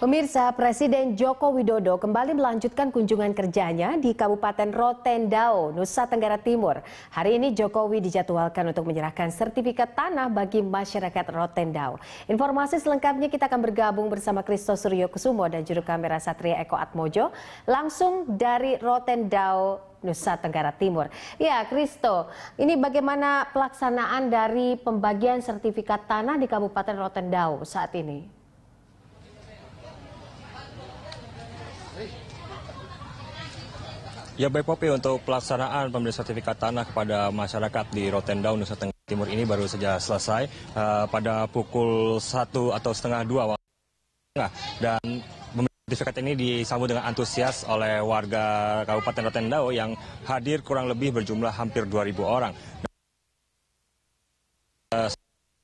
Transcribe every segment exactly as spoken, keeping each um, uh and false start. Pemirsa, Presiden Joko Widodo kembali melanjutkan kunjungan kerjanya di Kabupaten Rote Ndao, Nusa Tenggara Timur. Hari ini Jokowi dijadwalkan untuk menyerahkan sertifikat tanah bagi masyarakat Rote Ndao. Informasi selengkapnya kita akan bergabung bersama Kristo Suryo Kusumo dan juru kamera Satria Eko Atmojo langsung dari Rote Ndao, Nusa Tenggara Timur. Ya, Kristo, ini bagaimana pelaksanaan dari pembagian sertifikat tanah di Kabupaten Rote Ndao saat ini? Ya, B P N, untuk pelaksanaan pemberian sertifikat tanah kepada masyarakat di Rote Ndao, Nusa Tenggara Timur ini baru saja selesai uh, pada pukul satu atau setengah dua waktu tengah, dan sertifikat ini disambut dengan antusias oleh warga Kabupaten Rote Ndao yang hadir kurang lebih berjumlah hampir dua ribu orang. Uh,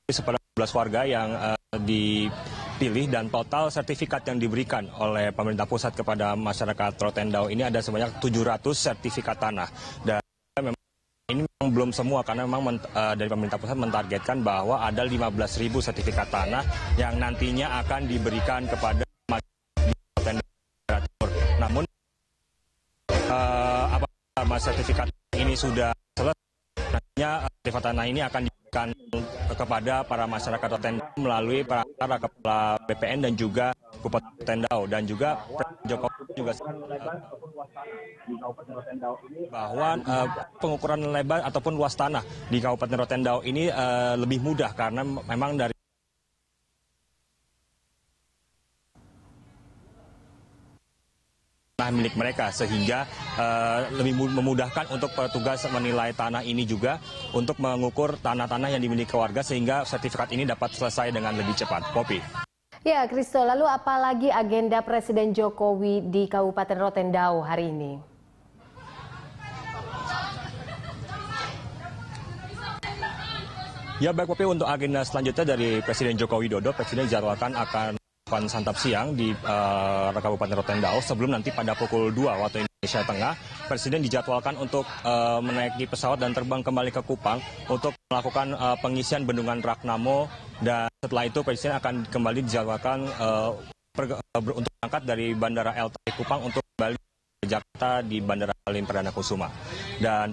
sebanyak dua belas warga yang uh, di pilih, dan total sertifikat yang diberikan oleh pemerintah pusat kepada masyarakat Rote Ndao ini ada sebanyak tujuh ratus sertifikat tanah. Dan memang ini memang belum semua, karena memang uh, dari pemerintah pusat mentargetkan bahwa ada lima belas ribu sertifikat tanah yang nantinya akan diberikan kepada masyarakat Rote Ndao Timur. Namun uh, apakah sertifikat ini sudah selesai? Nantinya sertifikat tanah ini akan diberikan kepada para masyarakat Rote Ndao melalui para kepala B P N dan juga Bupati Rote Ndao, dan juga Presiden Jokowi juga bahwa uh, pengukuran lebar ataupun luas tanah di Kabupaten Rote Ndao ini uh, lebih mudah, karena memang dari tanah milik mereka, sehingga uh, lebih memudahkan untuk petugas menilai tanah ini, juga untuk mengukur tanah-tanah yang dimiliki warga, sehingga sertifikat ini dapat selesai dengan lebih cepat. Popi. Ya, Kristo, lalu apalagi agenda Presiden Jokowi di Kabupaten Rote Ndao hari ini? Ya, baik Popi, untuk agenda selanjutnya dari Presiden Joko Widodo, Presiden dijadwalkan akan santap siang di uh, Kabupaten Rote Ndao sebelum nanti pada pukul dua waktu Indonesia Tengah. Presiden dijadwalkan untuk uh, menaiki pesawat dan terbang kembali ke Kupang untuk melakukan uh, pengisian bendungan Raknamo, dan setelah itu Presiden akan kembali dijadwalkan uh, per, uh, untuk berangkat dari Bandara Elta Kupang untuk kembali ke Jakarta di Bandara Halim Perdanakusuma. Dan